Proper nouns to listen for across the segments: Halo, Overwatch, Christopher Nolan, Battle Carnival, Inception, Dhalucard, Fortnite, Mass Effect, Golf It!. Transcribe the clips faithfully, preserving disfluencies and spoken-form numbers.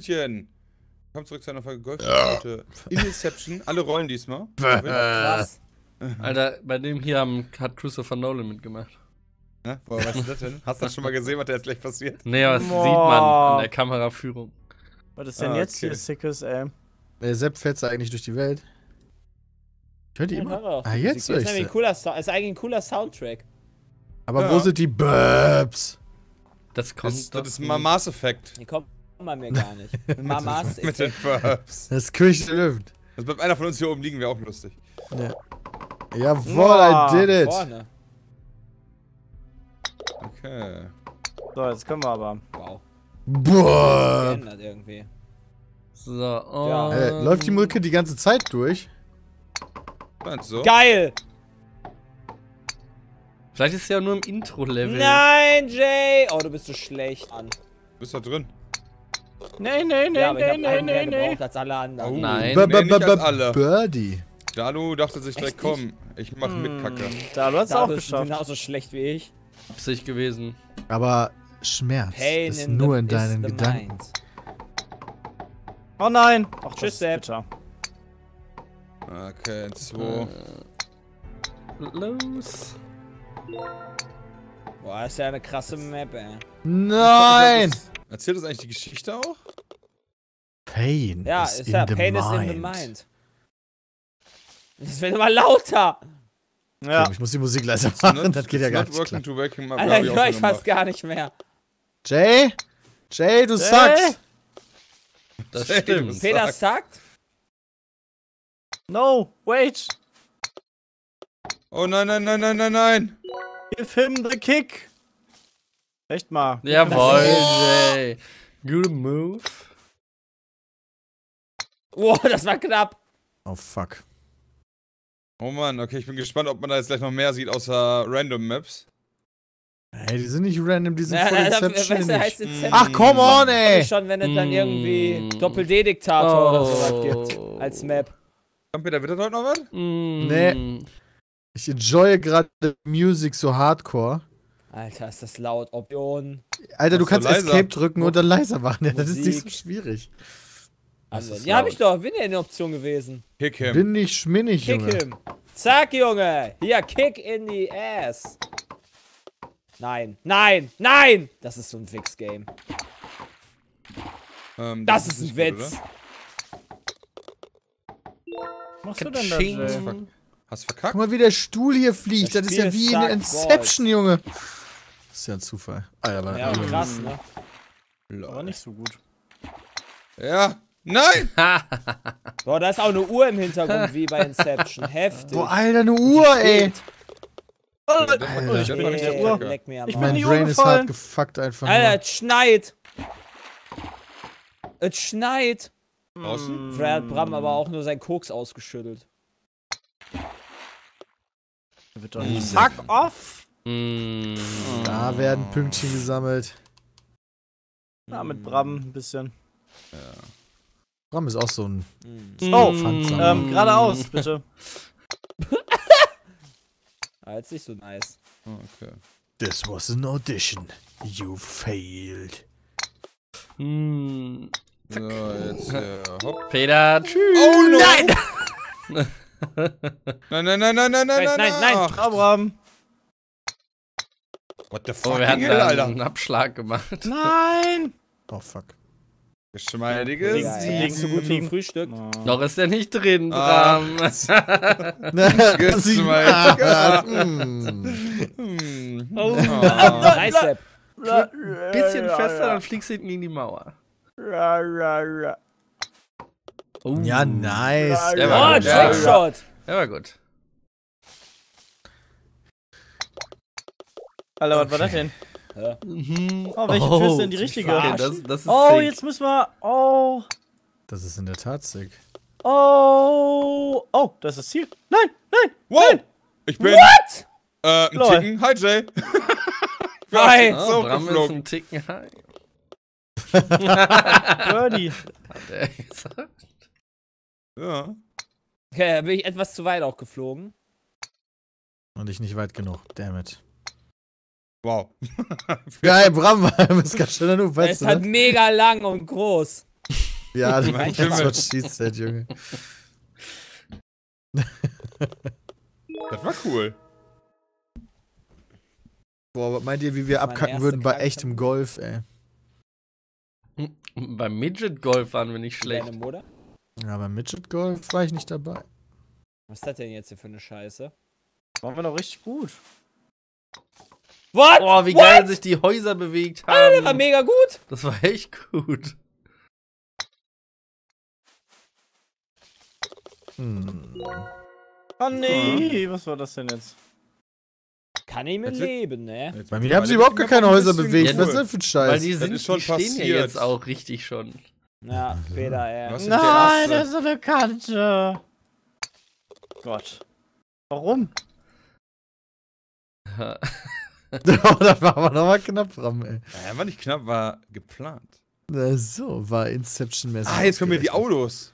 Tütchen. Komm zurück zu einer Folge Golf. In Inception, alle Rollen diesmal. Krass. Alter, bei dem hier haben, hat Christopher Nolan mitgemacht. Ja? Boah, weißt du das denn? Hast du das schon mal gesehen, was da jetzt gleich passiert? Nee, aber das Boah. sieht man an der Kameraführung. Was ist denn ah, jetzt okay. hier Sickes, ey? Der Sepp fährt da eigentlich durch die Welt. Könnt ihr immer? Ah, jetzt ist, ist, ein cooler, ist eigentlich ein cooler Soundtrack. Aber ja. wo sind die Burps? Das kommt Das, das ist mal Mass Effect. Die kommen bei mir gar nicht. Mamas Effect. Mit den Burps. Das Küche löft. Das bleibt einer von uns hier oben liegen, wäre auch lustig. Ja. Jawohl, oh, I did it. Vorne. Okay. So, jetzt können wir aber. Wow. Boah. Geändert irgendwie. So, oh. Ja. Äh, läuft die Mulke die ganze Zeit durch? So. Geil! Vielleicht ist sie ja nur im Intro-Level. Nein, Jay! Oh, du bist so schlecht an. Du bist da drin. Nee, nee, nee, ja, aber nee, ich hab nee, nee, nee. Als alle anderen. Oh. Nein, nee, nicht als alle. Birdie. Dalu dachte sich direkt, komm, ich mach mit, Kacke. Dalu hat's auch geschafft. Genauso schlecht wie ich. Ist nicht gewesen. Aber Schmerz Pain ist in nur the, in deinen Gedanken. Mind. Oh nein! Ach, tschüss, Sepp. Okay, zwei. Los. Boah, das ist ja eine krasse Map, ey. Nein! Erzählt das eigentlich die Geschichte auch? Pain. Ja, ist ja. Pain is in the mind. Das wird immer lauter! Ja. Ich muss die Musik leiser machen, das geht ja gar nicht. Alter, ich höre ich fast gar nicht mehr. Jay? Jay, du suckst! Das stimmt. Peter suckt? No, wait! Oh nein, nein, nein, nein, nein, nein! Give him the kick! Echt mal. Jawohl, Jay. Good move. Wow, das war knapp. Oh fuck. Oh Mann, okay, ich bin gespannt, ob man da jetzt gleich noch mehr sieht, außer Random Maps. Ey, die sind nicht random, die sind ja, voll Inception. Weißt du, mm. Ach, come on, ey! Ich schon, wenn es dann irgendwie Doppel-D-Diktator oh. oder sowas gibt, als Map. Kommt mir da wieder heute noch was? Mm. Nee. Ich enjoye gerade Music so hardcore. Alter, ist das laut, Option. Alter, du kannst leiser. Escape drücken und dann leiser machen, ja, das ist nicht so schwierig. Also, ja, hab ich doch. Bin ja in der Option gewesen. Kick him. Bin nicht schminnig, Junge. Kick him. Zack, Junge. Hier, kick in the ass. Nein. Nein. Nein. Das ist so ein Wix-Game. Ähm, das, das ist ein Witz. Gut, was machst du denn da, Jay? Hast verkackt? Guck mal, wie der Stuhl hier fliegt. Das, das ist ja wie in Inception, Balls. Junge. Das ist ja ein Zufall. Ah, ja, aber ja, aber krass, ne? War nicht so gut. Ja. Nein! Boah, da ist auch eine Uhr im Hintergrund, wie bei Inception. Heftig. Boah, Alter, eine Uhr, ey! Alter, Alter, ich bin nicht der Uhr. Leck mir am Arsch. Mein Brain ist hart gefuckt einfach. Alter, es schneit! Es schneit! Draußen? Vielleicht hat Bram aber auch nur sein Koks ausgeschüttelt. Mm. Fuck off! Mm. Da werden Pünktchen gesammelt. Na, mit Bram ein bisschen. Ja. Bram ist auch so ein. Oh, ähm, geradeaus, bitte. Ah, jetzt nicht so nice. Oh, okay. This was an audition. You failed. Mm. So, jetzt, äh, hopp. Peter, tschüss. Oh no. Nein! Nein, nein, nein, nein, nein, nein, nein, nein, nein, Bram. What the fuck? Oh, wir hatten da einen Abschlag gemacht. Nein! Oh, fuck. Geschmeidiges ja, Siegen. So gut wie Frühstück. Oh. Noch ist er nicht drin, Bram. Geschmeidiges. Oh. Nice Step. Bisschen fester, dann fliegst du hinten in die Mauer. Oh. Ja, nice. Der war oh, gut. Trickshot. Der war gut. Alter, was war das denn? Ja. Mhm. Oh, welche oh, Tür ist denn die richtige? Okay, das, das ist oh, sick. Jetzt müssen wir... Oh. Das ist in der Tat sick. Oh. Oh, das ist das Ziel. Nein, nein, wow. nein. Ich bin... What? Äh, ein Lol. Ticken. Hi, Jay. Hi. Oh, so Bram geflogen. Ist ein Ticken. Hi. Birdie. Hat er gesagt? Ja. Okay, da bin ich etwas zu weit auch geflogen. Und ich nicht weit genug. Damn it. Wow. Geil, Bram, das ist ganz schön, weißt du. Es ist halt mega lang und groß. Ja, das ist was Schießzeit, Junge. Das war cool. Boah, was meint ihr, wie wir abkacken würden bei Karte. echtem Golf, ey? Beim Midget-Golf waren wir nicht schlecht. Ja, beim Midget-Golf war ich nicht dabei. Was ist das denn jetzt hier für eine Scheiße? Das machen wir doch richtig gut. What? Boah, wie What? geil sich die Häuser bewegt haben. Alter, das war mega gut. Das war echt gut. Hm. Oh nee, was war das denn jetzt? Kann ich mit leben, ne? Bei mir haben sie überhaupt gar keine Häuser bewegt. Cool. Was ist das für ein Scheiß? Weil die, sind, die stehen passiert. hier jetzt auch richtig schon. Ja, Feder, ey. Nein, das ist eine Kante. Gott. Warum? Das war aber nochmal knapp, Ram, ey. Ja, war nicht knapp, war geplant. Na so, war Inception-mäßig. Ah, jetzt kommen hier die Autos.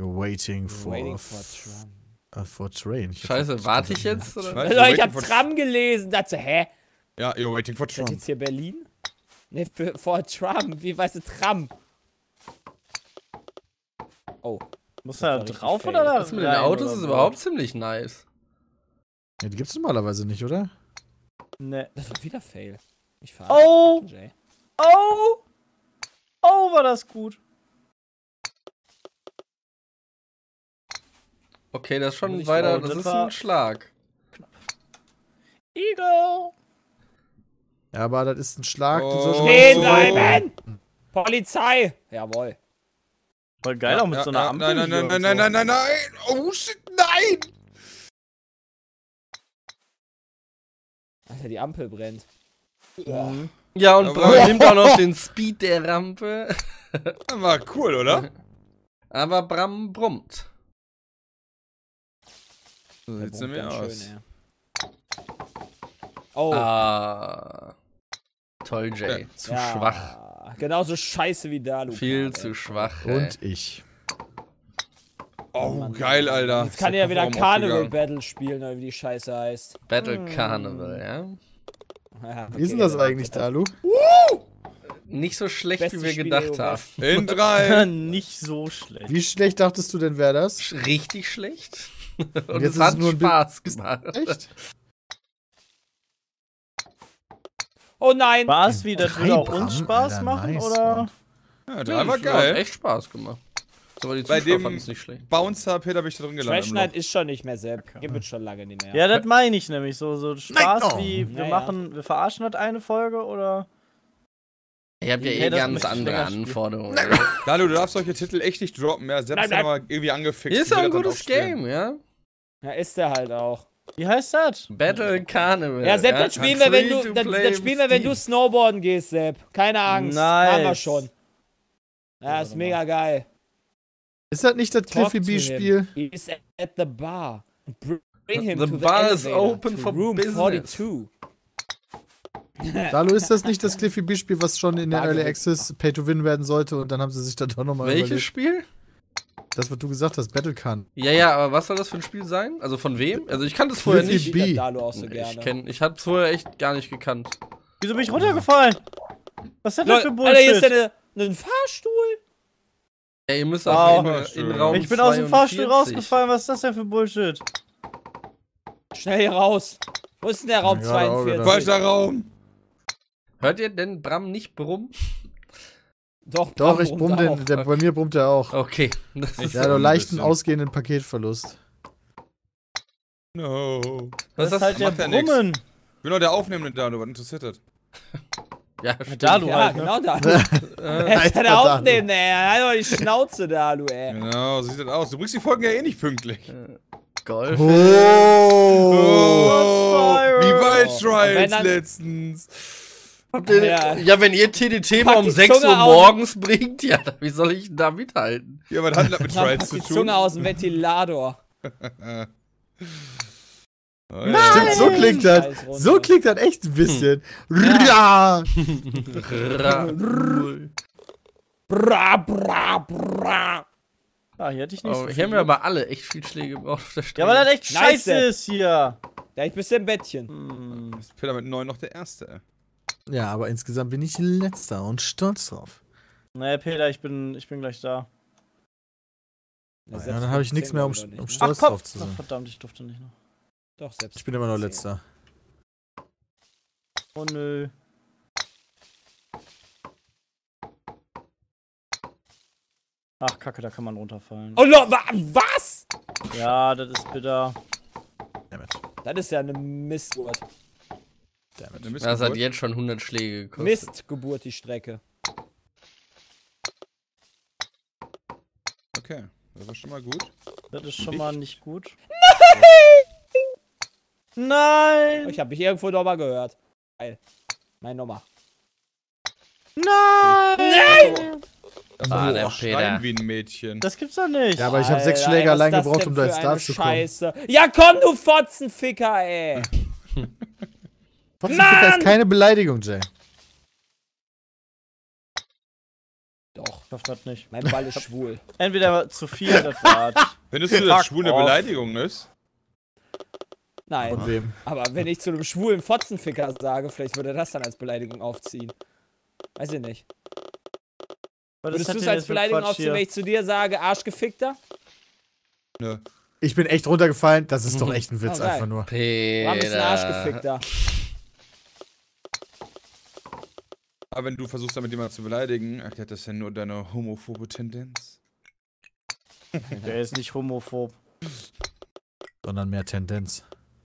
You're waiting for, waiting for Trump. Uh, for train. Ich Scheiße, warte ich jetzt? Oder? Scheiße, also, ich hab Tram gelesen, dachte, hä? Ja, you're waiting for Trump. Ist das jetzt hier Berlin? Ne, für, for Trump, wie weißt du, Tram? Oh. Muss da drauf oder da? Das mit den Autos ist überhaupt ziemlich nice. Ja, die gibt's normalerweise nicht, oder? Ne. Das war wieder Fail. Ich fahr. Oh! Jay. Oh! Oh, war das gut. Okay, das ist schon weiter, das ist ein Schlag. Eagle! Ja, aber das ist ein Schlag. Oh. Stehen so bleiben! So. Polizei! Jawohl. Voll geil ja, auch mit ja, so einer ja, Ampel. Nein, nein, nein, nein, so. nein, nein, nein, nein! Oh shit, nein! Alter, die Ampel brennt. Ja, ja und Braun nimmt auch noch den Speed der Rampe. War cool, oder? Aber Bram brummt. So sieht's nämlich aus. Schön, oh. Ah. Toll, Jay. Ja. Zu ja. schwach. Genauso scheiße wie da, Luca. Viel zu schwach. Ey. Und ich. Oh, Mann, geil, Alter. Jetzt kann ich ja wieder Carnival Battle spielen, oder wie die Scheiße heißt. Battle hm. Carnival, ja. ja okay, wie ist denn das eigentlich, Dalu? Woo! Nicht so schlecht, Beste wie wir Spiel gedacht haben. In drei. Nicht so schlecht. Wie schlecht dachtest du denn, wäre das? Richtig schlecht. Und, Und jetzt es hat nur Spaß gemacht. Echt? Oh nein! War es wieder, das würde auch uns Spaß Alter, machen, nice, oder? Mann. Ja, da war geil. Echt Spaß gemacht. Aber die Bei dem nicht schlecht. Bouncer, Peter, bin ich da drin gelandet. Trash Night ist schon nicht mehr Sepp. Gibt es schon lange nicht mehr. Ja, das meine ich nämlich. So, so Spaß nein, oh. wie wir naja. machen, wir verarschen halt eine Folge, oder? Ich hab ja eh ganz andere Anforderungen. Dalu, du darfst solche Titel echt nicht droppen, ja. Sepp ist aber irgendwie angefixt. Hier ist ja ein gutes Game, ja. Ja, ist der halt auch. Wie heißt das? Battle Carnival. Ja, Sepp, ja? das spielen wir, wenn du, das, das spielen wir, wenn du Snowboarden gehst, Sepp. Keine Angst. Nice. Haben wir schon. Ja, ist mega geil. Ist das nicht das Cliffy B-Spiel? He is at the bar. Bring him to the elevator. The bar is open for business. Dalu, ist das nicht das Cliffy B-Spiel, was schon in der Early Access Pay-to-Win werden sollte und dann haben sie sich da doch nochmal überlegt? Welches Spiel? Das, was du gesagt hast, Battle Can. Ja, ja, aber was soll das für ein Spiel sein? Also von wem? Also ich kannte es vorher nicht. B. Ich kenn, ich hab's vorher echt gar nicht gekannt. Wieso bin ich runtergefallen? Was ist das denn für Bullshit? Alter, hier ist ja ein Fahrstuhl. Ja, ihr müsst auch in Raum Ich bin aus dem Fahrstuhl rausgefallen, was ist das denn für Bullshit? Schnell hier raus. Wo ist denn der Raum zweiundvierzig? Falscher Raum. Hört ihr denn Bram nicht brummen? Doch, Doch ich brumm den, der, bei mir brummt er auch. Okay. Das ist ja, so leichten ausgehenden Paketverlust. No. Was ist das? Halt der Brummen. Ich bin doch der Aufnehmende Dalu, was interessiert das? Ja, Dalu ja, halt, ne? genau Dalu. Er ist der Aufnehmende, ey. Halt doch die Schnauze, Dalu, ey. Genau, so sieht das aus. Du bringst die Folgen ja eh nicht pünktlich. Golf. Oh. Oh. Wie bei Trials oh. letztens. Den, ja. ja, wenn ihr T D T mal um sechs Uhr morgens bringt, ja, wie soll ich denn da mithalten? Ja, was hat das mit Trials zu tun? Die Zunge aus dem Ventilator. Nein! Stimmt, so klingt das. So klingt das echt ein bisschen. Ja. Bra, bra, bra. Ah, hier hätte ich nicht oh, so Hier haben wir aber alle echt viel Schläge gebraucht auf der Stelle. Ja, weil das echt scheiße nice, ist hier. Ja, ich bin im Bettchen. Hm. Ist Peter mit neun noch der Erste, ey. Ja, aber insgesamt bin ich Letzter und stolz drauf. Naja, Peter, ich bin, ich bin gleich da. Ja, ja, dann habe ich nichts mehr, um, um stolz Ach, drauf zu sein. Ach, verdammt, ich durfte nicht noch. Doch, selbst. Ich bin immer noch letzter. Oh nö. Ach, Kacke, da kann man runterfallen. Oh no, wa was? Ja, das ist bitter. Dammit. Das ist ja eine Mistgeburt. Dammit. Eine Mistgeburt? Das hat jetzt schon hundert Schläge gekostet. Mistgeburt, die Strecke. Okay, das war schon mal gut. Das ist schon mal nicht gut. Nein! Nein! Ich hab mich irgendwo nochmal gehört. Geil. Nein, nochmal. Nein! Nein! Das war der Peter. Wie ein Mädchen. Das gibt's doch nicht. Ja, aber ich habe sechs Schläge allein gebraucht, um da jetzt da zu kommen. Ja, komm, du Fotzenficker, ey! Fotzenficker ist keine Beleidigung, Jay. Doch. Ich hoffe das nicht. Mein Ball ist schwul. Entweder zu viel oder zu hart. Findest du, dass schwul eine Beleidigung ist? Nein. Von wem? Aber wenn ich zu einem schwulen Fotzenficker sage, vielleicht würde das dann als Beleidigung aufziehen. Weiß ich nicht. Würdest du es als Beleidigung aufziehen, wenn ich zu dir sage, Arschgefickter? Nö. Ich bin echt runtergefallen, das ist mhm. doch echt ein Witz, oh, einfach nur. Peter. Warum bist du ein Arschgefickter? Aber wenn du versuchst, damit jemanden zu beleidigen, ach, das ist ja nur deine homophobe Tendenz. Der ist nicht homophob. Sondern mehr Tendenz.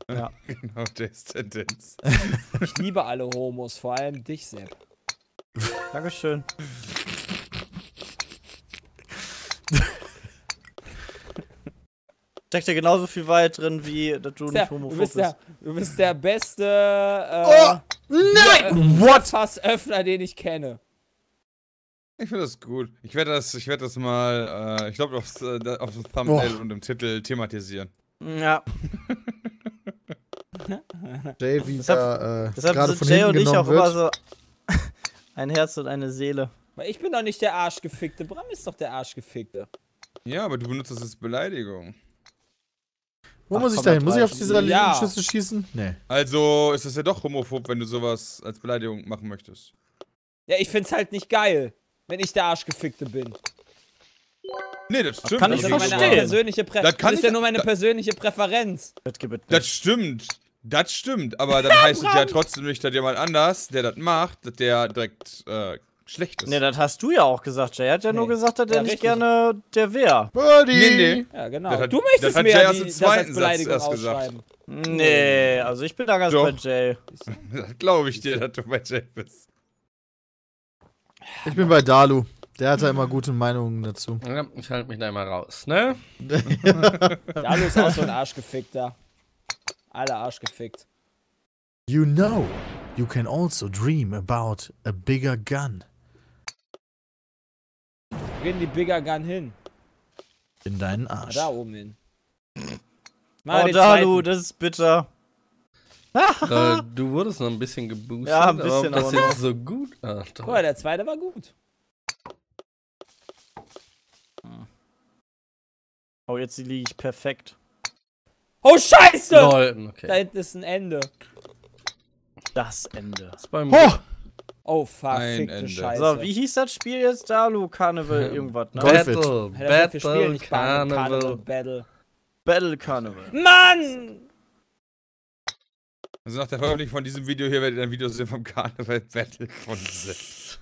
Ja. Genau, der ist Tendenz. Ich liebe alle Homos, vor allem dich, Sepp. Dankeschön. Steckt ja genauso viel weit drin, wie dass du nicht homophob bist. Der, du bist der beste äh, oh, nein! What-Fassöffner, den ich kenne. Ich finde das gut. Ich werde das, ich werde das mal, äh, ich glaube, auf, äh, auf dem Thumbnail oh. und im Titel thematisieren. Ja. Jay, wie da, äh, deshalb gerade von Jay hinten und ich auch wird. Immer so ein Herz und eine Seele. Weil ich bin doch nicht der Arschgefickte. Bram ist doch der Arschgefickte. Ja, aber du benutzt das als Beleidigung. Wo Ach, muss ich da hin? Muss ich auf diese Linienschüsse ja. schießen? Nee. Also ist das ja doch homophob, wenn du sowas als Beleidigung machen möchtest. Ja, ich find's halt nicht geil, wenn ich der Arschgefickte bin. Nee, das stimmt. Das kann ich das verstehen. Meine persönliche Prä das, kann das ist ja nur meine persönliche Präferenz. Das stimmt. Das stimmt. Aber dann heißt es ja trotzdem nicht, dass jemand anders, der das macht, dass der direkt äh, schlecht ist. Nee, das hast du ja auch gesagt, Jay. Er hat ja nee. nur gesagt, dass er ja, nicht richtig. gerne der wäre. Nee, nee. Ja, genau. Hat, du möchtest mir ja die, das als Beleidigung erst ausschreiben. Nee, also ich bin da ganz Doch. bei Jay. Das glaube ich dir, dass du bei Jay bist. Ich bin bei Dalu. Der hat da immer gute Meinungen dazu. Ja, ich halte mich da immer raus, ne? Dalu ist auch so ein Arschgefickter. Alle Arschgefickt. You know, you can also dream about a bigger gun. Gehen die Bigger Gun hin. In deinen Arsch. Da oben hin. Mal oh, Dalu, das ist bitter. äh, du wurdest noch ein bisschen geboostet. Ja, ein bisschen, aber das ist jetzt so gut. Ach, guck mal, der zweite war gut. Oh, jetzt liege ich perfekt. Oh, Scheiße! Lol, okay. Da hinten ist ein Ende. Das Ende. Das ist beim oh! Oh, verfickte Scheiße. So, wie hieß das Spiel jetzt? Battle Carnival irgendwas, ne? Battle. Battle, Battle Carnival. Battle. Battle Carnival. Mann! Also nach der Veröffentlichung von diesem Video hier werdet ihr ein Video sehen vom Carnival Battle von Sitz.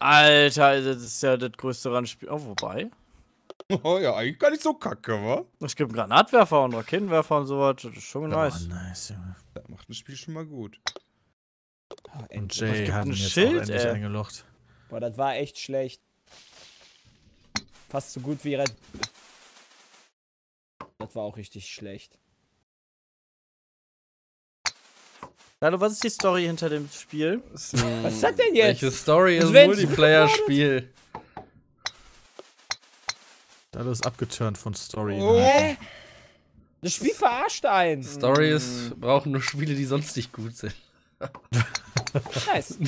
Alter, das ist ja das größte Randspiel. Oh, wobei? Oh ja, eigentlich gar nicht so kacke, wa? Es gibt einen Granatwerfer und Raketenwerfer und sowas. Das ist schon nice. Oh, nice, Junge. Das macht ein Spiel schon mal gut. Und Jay hat ihn jetzt auch endlich eingelocht. Boah, das war echt schlecht. Fast so gut wie Red. Das war auch richtig schlecht. Hallo, was ist die Story hinter dem Spiel? Was ist das denn jetzt? Welche Story ist ein Multiplayer-Spiel? Dalu ist abgeturnt von Story. Oh. Hä? Das Spiel verarscht einen. Stories mm. brauchen nur Spiele, die sonst nicht gut sind. Nice.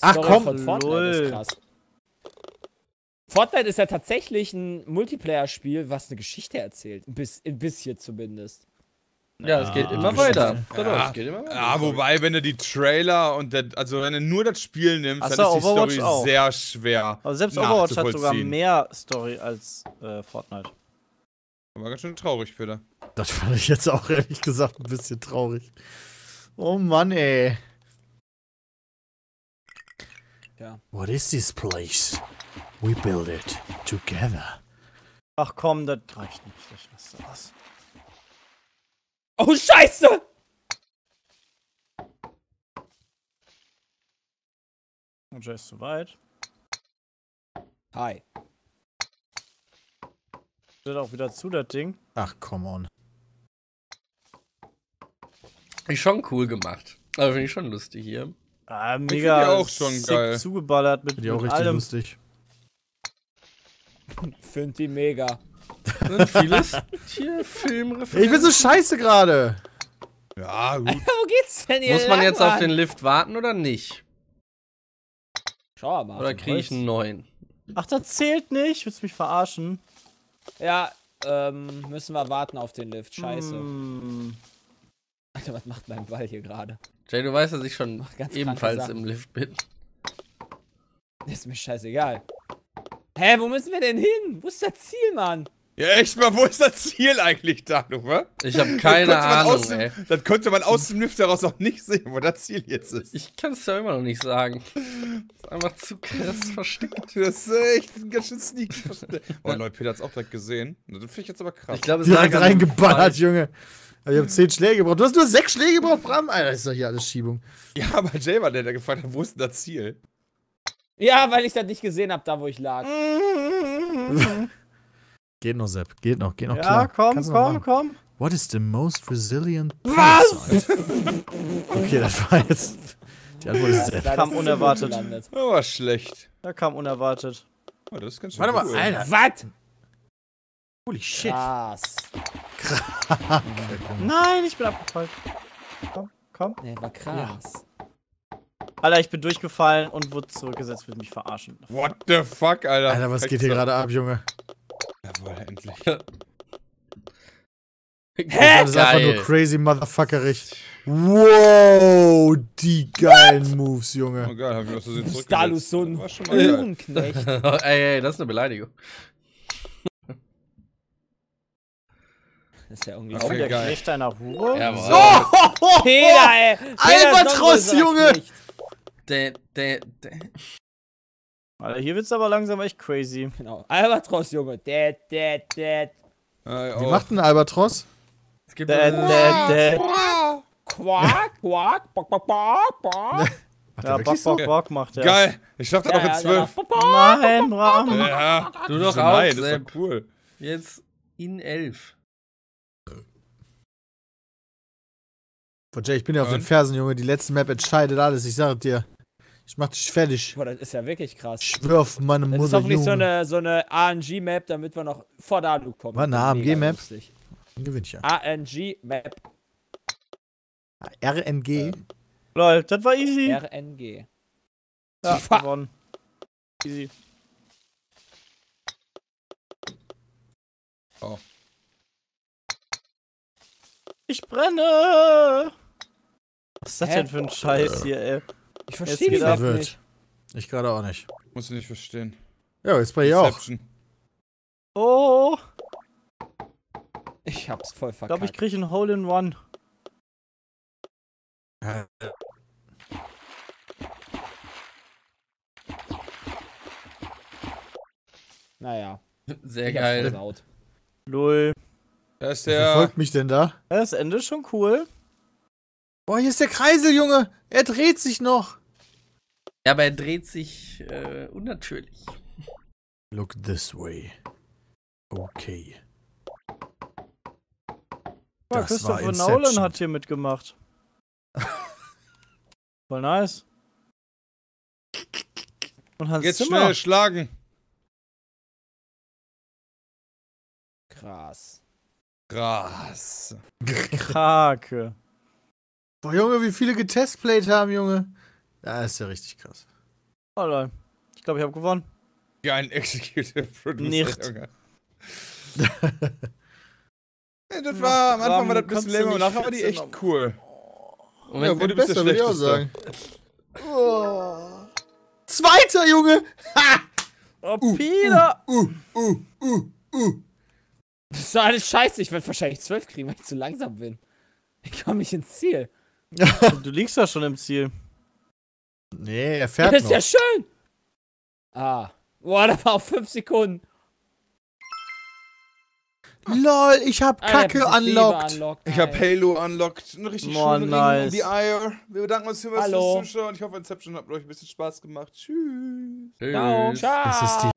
Ach komm, von Fortnite ist krass. Fortnite ist ja tatsächlich ein Multiplayer-Spiel, was eine Geschichte erzählt. Bis, bis hier zumindest. Ja, es geht immer weiter. Ja, es geht immer weiter. Ja, wobei, wenn du die Trailer und der, also wenn du nur das Spiel nimmst, so, dann ist die Overwatch Story auch sehr schwer. Also selbst Overwatch hat sogar mehr Story als äh, Fortnite. War ganz schön traurig, Peter. Das fand ich jetzt auch ehrlich gesagt ein bisschen traurig. Oh Mann, ey. Ja. What is this place? We build it together. Ach komm, das reicht nicht. Ich lasse das. Oh, Scheiße! Und Jay ist zu weit. Hi. Das auch wieder zu, das Ding. Ach, come on. Ist schon cool gemacht. Also finde ich schon lustig hier. Ah, mega. Ich auch schon sick geil. Zugeballert mit, mit auch richtig allem. Lustig. Find die mega. Und vieles hier Filmreferenzen. Ich bin so scheiße gerade. Ja, gut. Wo geht's denn hier? Muss man jetzt an? Auf den Lift warten oder nicht? Schau mal. Oder kriege ich einen neuen? Ach, das zählt nicht. Willst du mich verarschen? Ja, ähm, müssen wir warten auf den Lift. Scheiße. Mm. Alter, was macht mein Ball hier gerade? Jay, du weißt, dass ich schon ebenfalls im Lift bin. Ist mir scheißegal. Hä, wo müssen wir denn hin? Wo ist das Ziel, Mann? Ja, echt mal, wo ist das Ziel eigentlich da, du, wa? Ich hab keine Ahnung, ey. Das konnte man aus dem Lift daraus noch nicht sehen, wo das Ziel jetzt ist. Ich kann's ja immer noch nicht sagen. Das ist einfach zu krass versteckt. Das ist echt ein ganz schön sneaky versteckt. Oh, Leute, Peter hat's auch direkt gesehen. Das finde ich jetzt aber krass. Ich glaube, es hat reingeballert, Junge. Ich hab zehn Schläge gebraucht. Du hast nur sechs Schläge gebraucht, Bram. Alter, das ist doch hier alles Schiebung. Ja, aber Jay war der, der gefragt hat, wo ist denn das Ziel? Ja, weil ich das nicht gesehen hab, da wo ich lag. Geht noch, Sepp. Geht noch, geht noch, ja, klar. Komm, Kannst komm, komm. What is the most resilient Was? Okay, das war jetzt... Die Antwort ist Sepp. Da kam unerwartet. Das war schlecht. Da kam unerwartet. Oh, das ist ganz schön. Warte mal, cool. Alter. Was? Holy shit. Krass. Krass. Nein, ich bin abgefallen. Komm, komm. Nee, war krass. Ja. Alter, ich bin durchgefallen und wurde zurückgesetzt, will mich verarschen. What the fuck, Alter? Alter, was geht hier gerade ab, Junge? Jawohl, endlich. Hä? Das ist einfach nur crazy motherfuckerig. Wow, die geilen Moves, Junge. Oh geil, hab ich was so zurückgesetzt. Stalus, so ein Blumenknecht. Ey, ey, das ist eine Beleidigung. Das ist ja irgendwie der Knecht einer Hure. Ja, oh, Peter, ey! Albatros, Junge! De, de, de. Alter, hier wird's aber langsam echt crazy. Genau. Albatros, Junge. Dead, dead, dead. Wie macht denn Albatros? Es gibt dead, dead, dead. Quack, quack, bock, bock, bock, bock. Ja, bock, bock, bock macht er. Geil. Ich schaff das auch in zwölf. Nein, Bram. Ja, du doch auch. Nein, das ist cool. Jetzt in elf. Jay, ich bin ja auf den Fersen, Junge. Die letzte Map entscheidet alles. Ich sag dir. Ich mach dich fertig. Boah, das ist ja wirklich krass. Ich schwör auf meine Mutter, Junge. Das ist hoffentlich so eine, so eine A N G-Map, damit wir noch vor der Alu kommen. War eine A M G-Map? Dann gewinn ich ja. A N G-Map. R N G? Ähm. Lol, das war easy. R N G. Ja, gewonnen. Easy. Oh. Ich brenne! Was ist das denn für ein Scheiß hier, ey? Ich verstehe die Welt nicht. Ich gerade auch nicht. Muss ich nicht verstehen. Ja, jetzt bei ihr auch. Oh! Ich hab's voll verkackt. Ich glaube, ich krieg ein Hole in One. Naja. Sehr geil. Lol. Da ist der... Wer verfolgt mich denn da? Ja, das Ende ist schon cool. Boah, hier ist der Kreisel, Junge. Er dreht sich noch. Ja, aber er dreht sich äh, unnatürlich. Look this way. Okay. Ja, Christopher Nolan hat hier mitgemacht. Voll nice. Und Hans Jetzt Zimmer. Schnell schlagen. Krass. Krass. Krake. Boah, Junge, wie viele getestplayt haben, Junge. Ja, ist ja richtig krass. Oh, Leute. Ich glaube, ich habe gewonnen. Ja, ein Executive Producer, Junge. Hey, das war, am Anfang war das ein bisschen länger und nachher war die echt cool. Und ja, wurde besser, würde ich auch sagen. Oh. Zweiter, Junge! Ha! Oh, uh, Peter! Uh, uh, uh, uh, uh. Das ist alles scheiße, ich werde wahrscheinlich zwölf kriegen, weil ich zu langsam bin. Ich komme nicht ins Ziel. Du liegst ja schon im Ziel. Nee, er fährt noch. Das ist ja schön! Ah. Boah, da war auch fünf Sekunden. LOL, ich hab Kacke unlocked. Ich hab Halo unlocked. Ein richtig schöner Ring um die Eier. Wir bedanken uns für das Zuschauen. Ich hoffe, Inception hat euch ein bisschen Spaß gemacht. Tschüss. Tschüss. Ciao. Ciao. Das ist die